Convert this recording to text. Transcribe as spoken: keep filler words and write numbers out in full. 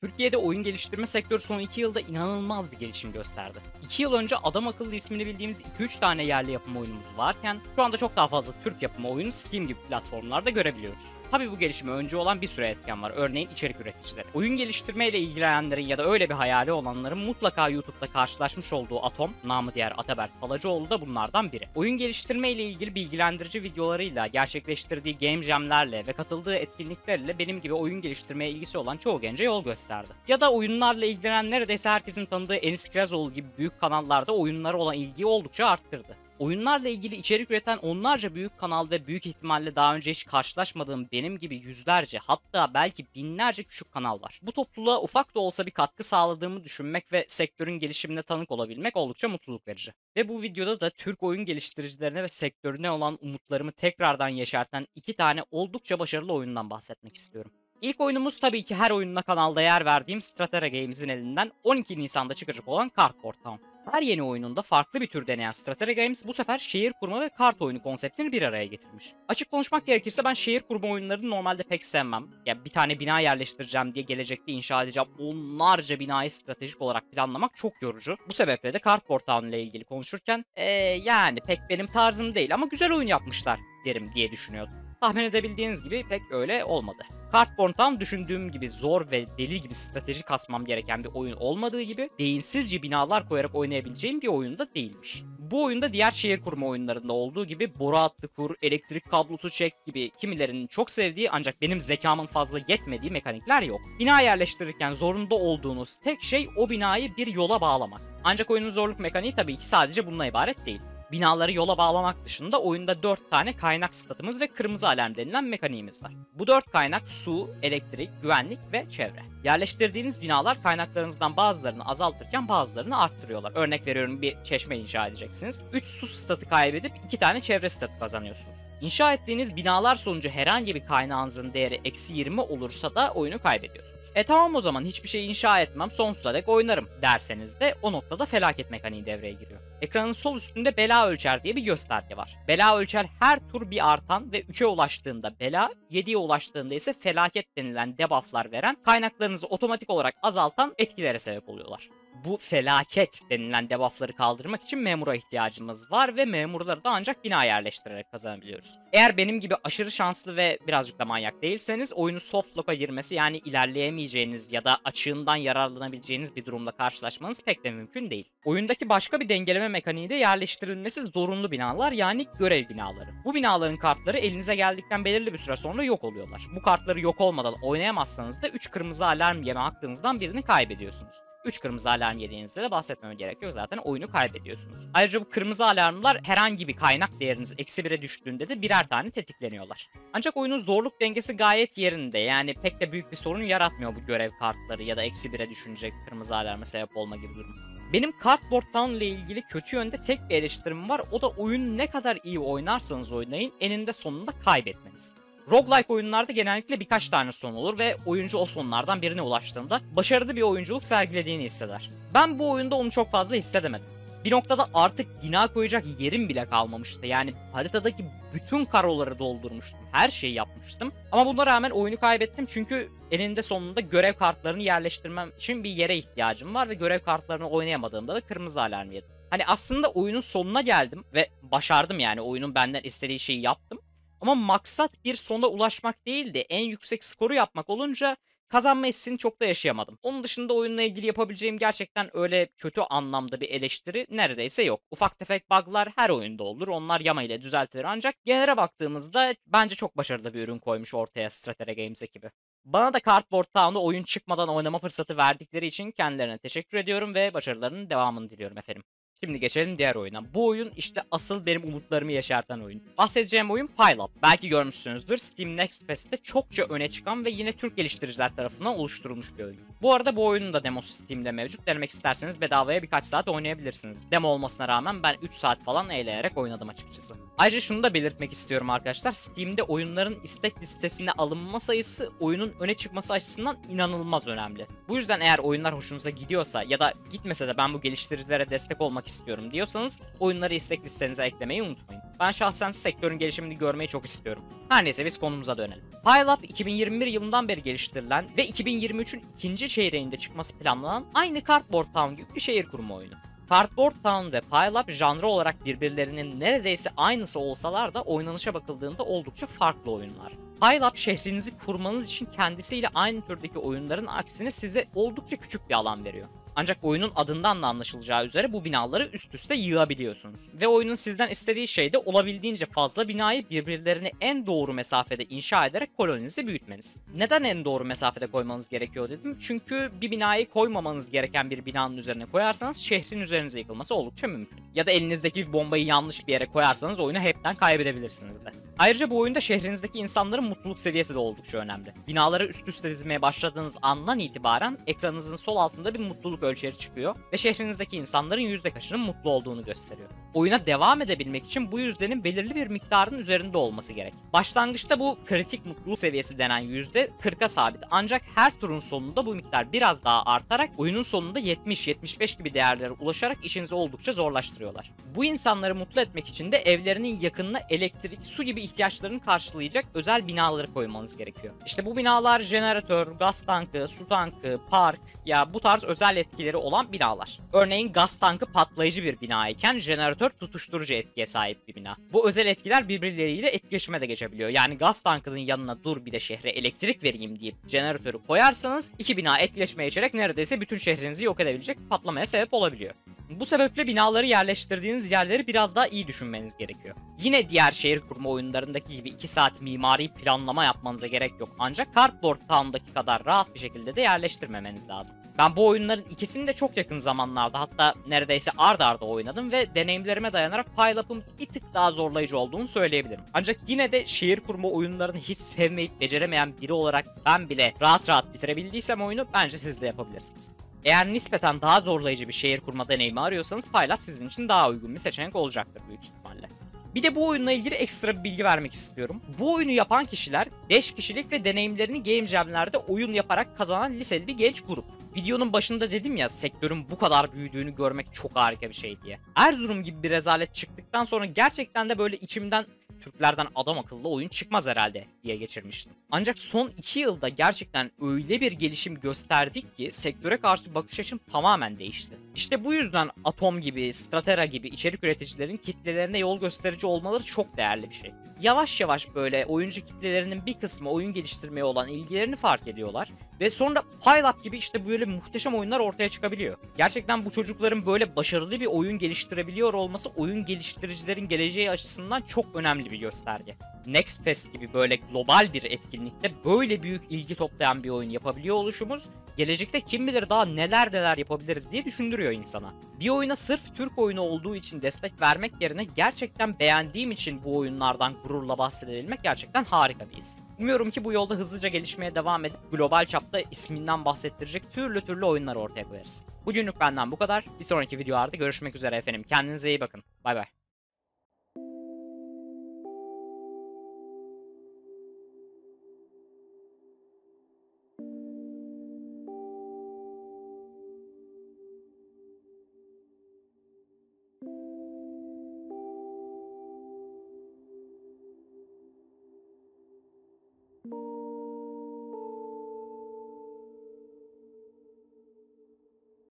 Türkiye'de oyun geliştirme sektörü son iki yılda inanılmaz bir gelişim gösterdi. iki yıl önce Adam Akıllı ismini bildiğimiz iki üç tane yerli yapımı oyunumuz varken şu anda çok daha fazla Türk yapımı oyunu Steam gibi platformlarda görebiliyoruz. Tabi bu gelişime önce olan bir sürü etken var, örneğin içerik üreticileri. Oyun geliştirmeyle ilgilenenlerin ya da öyle bir hayali olanların mutlaka YouTube'da karşılaşmış olduğu Atom, namı diğer Ataberk Falacıoğlu da bunlardan biri. Oyun geliştirmeyle ilgili bilgilendirici videolarıyla, gerçekleştirdiği game jamlerle ve katıldığı etkinliklerle benim gibi oyun geliştirmeye ilgisi olan çoğu gence yol gösterdi. Ya da oyunlarla ilgilenen neredeyse herkesin tanıdığı Enis Kırazoğlu gibi büyük kanallarda oyunlara olan ilgiyi oldukça arttırdı. Oyunlarla ilgili içerik üreten onlarca büyük kanal ve büyük ihtimalle daha önce hiç karşılaşmadığım benim gibi yüzlerce, hatta belki binlerce küçük kanal var. Bu topluluğa ufak da olsa bir katkı sağladığımı düşünmek ve sektörün gelişimine tanık olabilmek oldukça mutluluk verici. Ve bu videoda da Türk oyun geliştiricilerine ve sektörüne olan umutlarımı tekrardan yeşerten iki tane oldukça başarılı oyundan bahsetmek istiyorum. İlk oyunumuz tabii ki her oyununa kanalda yer verdiğim Stratera Games'in elinden on iki Nisan'da çıkacak olan Cardboard Town. Her yeni oyununda farklı bir tür deneyen Stratera Games bu sefer şehir kurma ve kart oyunu konseptini bir araya getirmiş. Açık konuşmak gerekirse ben şehir kurma oyunlarını normalde pek sevmem. Ya bir tane bina yerleştireceğim diye gelecekte inşa edeceğim onlarca binayı stratejik olarak planlamak çok yorucu. Bu sebeple de Cardboard Town ile ilgili konuşurken ee, yani pek benim tarzım değil ama güzel oyun yapmışlar derim diye düşünüyordum. Tahmin edebildiğiniz gibi pek öyle olmadı. Cardboard Town düşündüğüm gibi zor ve deli gibi strateji kasmam gereken bir oyun olmadığı gibi beyinsizce binalar koyarak oynayabileceğim bir oyun da değilmiş. Bu oyunda diğer şehir kurma oyunlarında olduğu gibi boru hattı kur, elektrik kablosu çek gibi kimilerinin çok sevdiği ancak benim zekamın fazla yetmediği mekanikler yok. Bina yerleştirirken zorunda olduğunuz tek şey o binayı bir yola bağlamak. Ancak oyunun zorluk mekaniği tabii ki sadece bununla ibaret değil. Binaları yola bağlamak dışında oyunda dört tane kaynak statımız ve kırmızı alarm denilen mekaniğimiz var. Bu dört kaynak su, elektrik, güvenlik ve çevre. Yerleştirdiğiniz binalar kaynaklarınızdan bazılarını azaltırken bazılarını arttırıyorlar. Örnek veriyorum, bir çeşme inşa edeceksiniz. üç su statı kaybedip iki tane çevre statı kazanıyorsunuz. İnşa ettiğiniz binalar sonucu herhangi bir kaynağınızın değeri eksi yirmi olursa da oyunu kaybediyorsunuz. E tamam, o zaman hiçbir şey inşa etmem, sonsuza dek oynarım derseniz de o noktada felaket mekaniği devreye giriyor. Ekranın sol üstünde bela ölçer diye bir gösterge var. Bela ölçer her tur bir artan ve üçe ulaştığında bela, yediye ulaştığında ise felaket denilen debufflar veren, kaynaklarınızı otomatik olarak azaltan etkilere sebep oluyorlar. Bu felaket denilen debuffları kaldırmak için memura ihtiyacımız var ve memurları da ancak bina yerleştirerek kazanabiliyoruz. Eğer benim gibi aşırı şanslı ve birazcık da manyak değilseniz oyunu soft lock'a girmesi, yani ilerleyemeyeceğiniz ya da açığından yararlanabileceğiniz bir durumla karşılaşmanız pek de mümkün değil. Oyundaki başka bir dengeleme mekaniği de yerleştirilmesi zorunlu binalar, yani görev binaları. Bu binaların kartları elinize geldikten belirli bir süre sonra yok oluyorlar. Bu kartları yok olmadan oynayamazsanız da üç kırmızı alarm yeme hakkınızdan birini kaybediyorsunuz. üç kırmızı alarm yediğinizde de bahsetmeme gerek yok, zaten oyunu kaybediyorsunuz. Ayrıca bu kırmızı alarmlar herhangi bir kaynak değeriniz eksi bire düştüğünde de birer tane tetikleniyorlar. Ancak oyunun zorluk dengesi gayet yerinde, yani pek de büyük bir sorun yaratmıyor bu görev kartları ya da eksi bire düşünecek kırmızı alarma sebep olma gibi durum. Benim Cardboard Town ile ilgili kötü yönde tek bir eleştirim var, o da oyun ne kadar iyi oynarsanız oynayın eninde sonunda kaybetmeniz. Roguelike oyunlarda genellikle birkaç tane son olur ve oyuncu o sonlardan birine ulaştığında başarılı bir oyunculuk sergilediğini hisseder. Ben bu oyunda onu çok fazla hissedemedim. Bir noktada artık bina koyacak yerim bile kalmamıştı. Yani haritadaki bütün karoları doldurmuştum, her şeyi yapmıştım. Ama buna rağmen oyunu kaybettim çünkü eninde sonunda görev kartlarını yerleştirmem için bir yere ihtiyacım var ve görev kartlarını oynayamadığımda da kırmızı alarm yedim. Hani aslında oyunun sonuna geldim ve başardım, yani oyunun benden istediği şeyi yaptım. Ama maksat bir sona ulaşmak değil de en yüksek skoru yapmak olunca kazanma hissini çok da yaşayamadım. Onun dışında oyunla ilgili yapabileceğim gerçekten öyle kötü anlamda bir eleştiri neredeyse yok. Ufak tefek bug'lar her oyunda olur, onlar yama ile düzeltilir, ancak genele baktığımızda bence çok başarılı bir ürün koymuş ortaya Stratera Games ekibi. Bana da Cardboard Town'da oyun çıkmadan oynama fırsatı verdikleri için kendilerine teşekkür ediyorum ve başarılarının devamını diliyorum efendim. Şimdi geçelim diğer oyuna. Bu oyun işte asıl benim umutlarımı yeşerten oyun. Bahsedeceğim oyun Pile Up. Belki görmüşsünüzdür, Steam Next Fest'te çokça öne çıkan ve yine Türk geliştiriciler tarafından oluşturulmuş bir oyun. Bu arada bu oyunun da demosu Steam'de mevcut. Denemek isterseniz bedavaya birkaç saat oynayabilirsiniz. Demo olmasına rağmen ben üç saat falan eğleyerek oynadım açıkçası. Ayrıca şunu da belirtmek istiyorum arkadaşlar. Steam'de oyunların istek listesine alınma sayısı oyunun öne çıkması açısından inanılmaz önemli. Bu yüzden eğer oyunlar hoşunuza gidiyorsa ya da gitmese de ben bu geliştiricilere destek olmak istiyorum diyorsanız oyunları istek listenize eklemeyi unutmayın. Ben şahsen sektörün gelişimini görmeyi çok istiyorum. Her neyse biz konumuza dönelim. Pile Up iki bin yirmi bir yılından beri geliştirilen ve iki bin yirmi üçün ikinci çeyreğinde çıkması planlanan aynı Cardboard Town gibi bir şehir kurma oyunu. Cardboard Town ve Pile Up janrı olarak birbirlerinin neredeyse aynısı olsalar da oynanışa bakıldığında oldukça farklı oyunlar. Pile Up şehrinizi kurmanız için kendisiyle aynı türdeki oyunların aksine size oldukça küçük bir alan veriyor. Ancak oyunun adından da anlaşılacağı üzere bu binaları üst üste yığabiliyorsunuz. Ve oyunun sizden istediği şey de olabildiğince fazla binayı birbirlerine en doğru mesafede inşa ederek koloninizi büyütmeniz. Neden en doğru mesafede koymanız gerekiyor dedim? Çünkü bir binayı koymamanız gereken bir binanın üzerine koyarsanız şehrin üzerinize yıkılması oldukça mümkün. Ya da elinizdeki bir bombayı yanlış bir yere koyarsanız oyunu hepten kaybedebilirsiniz de. Ayrıca bu oyunda şehrinizdeki insanların mutluluk seviyesi de oldukça önemli. Binaları üst üste dizmeye başladığınız andan itibaren ekranınızın sol altında bir mutluluk ölçeri çıkıyor ve şehrinizdeki insanların yüzde kaçının mutlu olduğunu gösteriyor. Oyuna devam edebilmek için bu yüzdenin belirli bir miktarın üzerinde olması gerek. Başlangıçta bu kritik mutluluk seviyesi denen yüzde kırka sabit, ancak her turun sonunda bu miktar biraz daha artarak oyunun sonunda yetmiş yetmiş beş gibi değerlere ulaşarak işinizi oldukça zorlaştırıyorlar. Bu insanları mutlu etmek için de evlerinin yakınına elektrik, su gibi ihtiyaçlarını karşılayacak özel binaları koymanız gerekiyor. İşte bu binalar jeneratör, gaz tankı, su tankı, park ya bu tarz özel etkileri olan binalar. Örneğin gaz tankı patlayıcı bir bina iken jeneratör tutuşturucu etkiye sahip bir bina. Bu özel etkiler birbirleriyle etkileşime de geçebiliyor. Yani gaz tankının yanına dur bir de şehre elektrik vereyim deyip jeneratörü koyarsanız iki bina etkileşime geçerek neredeyse bütün şehrinizi yok edebilecek patlamaya sebep olabiliyor. Bu sebeple binaları yerleştirdiğiniz yerleri biraz daha iyi düşünmeniz gerekiyor. Yine diğer şehir kurma oyunlarındaki gibi iki saat mimari planlama yapmanıza gerek yok. Ancak Cardboard Town'daki kadar rahat bir şekilde de yerleştirmemeniz lazım. Ben bu oyunların ikisini de çok yakın zamanlarda, hatta neredeyse ard arda oynadım ve deneyimlerime dayanarak Pile Up'ın bir tık daha zorlayıcı olduğunu söyleyebilirim. Ancak yine de şehir kurma oyunlarını hiç sevmeyip beceremeyen biri olarak ben bile rahat rahat bitirebildiysem oyunu, bence siz de yapabilirsiniz. Eğer nispeten daha zorlayıcı bir şehir kurma deneyimi arıyorsanız Pile Up sizin için daha uygun bir seçenek olacaktır büyük ihtimalle. Bir de bu oyunla ilgili ekstra bir bilgi vermek istiyorum. Bu oyunu yapan kişiler beş kişilik ve deneyimlerini Game Jam'lerde oyun yaparak kazanan liseli bir genç grup. Videonun başında dedim ya, sektörün bu kadar büyüdüğünü görmek çok harika bir şey diye. Erzurum gibi bir rezalet çıktıktan sonra gerçekten de böyle içimden Türklerden adam akıllı oyun çıkmaz herhalde diye geçirmiştim. Ancak son iki yılda gerçekten öyle bir gelişim gösterdik ki sektöre karşı bakış açım tamamen değişti. İşte bu yüzden Atom gibi, Stratera gibi içerik üreticilerin kitlelerine yol gösterici olmaları çok değerli bir şey. Yavaş yavaş böyle oyuncu kitlelerinin bir kısmı oyun geliştirmeye olan ilgilerini fark ediyorlar ve sonra Pile Up gibi işte böyle muhteşem oyunlar ortaya çıkabiliyor. Gerçekten bu çocukların böyle başarılı bir oyun geliştirebiliyor olması oyun geliştiricilerin geleceği açısından çok önemli bir gösterge. Next Fest gibi böyle global bir etkinlikte böyle büyük ilgi toplayan bir oyun yapabiliyor oluşumuz, gelecekte kim bilir daha neler neler yapabiliriz diye düşündürüyor insana. Bir oyuna sırf Türk oyunu olduğu için destek vermek yerine gerçekten beğendiğim için bu oyunlardan gururla bahsedebilmek gerçekten harika bir his. Umuyorum ki bu yolda hızlıca gelişmeye devam edip global çapta isminden bahsettirecek türlü türlü oyunlar ortaya koyarız. Bugünlük benden bu kadar. Bir sonraki videolarda görüşmek üzere efendim. Kendinize iyi bakın. Bay bay.